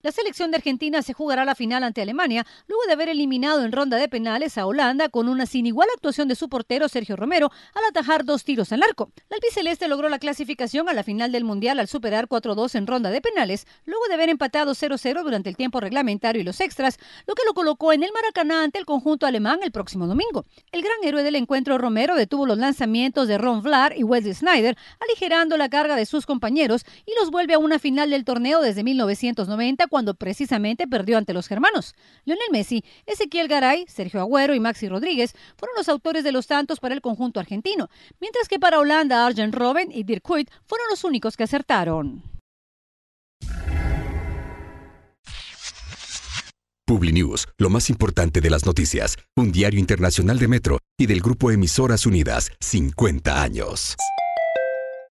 La selección de Argentina se jugará la final ante Alemania, luego de haber eliminado en ronda de penales a Holanda con una sin igual actuación de su portero Sergio Romero al atajar 2 tiros al arco. La albiceleste logró la clasificación a la final del Mundial al superar 4-2 en ronda de penales, luego de haber empatado 0-0 durante el tiempo reglamentario y los extras, lo que lo colocó en el Maracaná ante el conjunto alemán el próximo domingo. El gran héroe del encuentro, Romero, detuvo los lanzamientos de Ron Vlaar y Wesley Sneijder, aligerando la carga de sus compañeros y los vuelve a una final del torneo desde 1990, cuando precisamente perdió ante los germanos. Lionel Messi, Ezequiel Garay, Sergio Agüero y Maxi Rodríguez fueron los autores de los tantos para el conjunto argentino, mientras que para Holanda, Arjen Robben y Dirk Kuyt fueron los únicos que acertaron. Publinews, lo más importante de las noticias, un diario internacional de Metro y del grupo Emisoras Unidas, 50 años.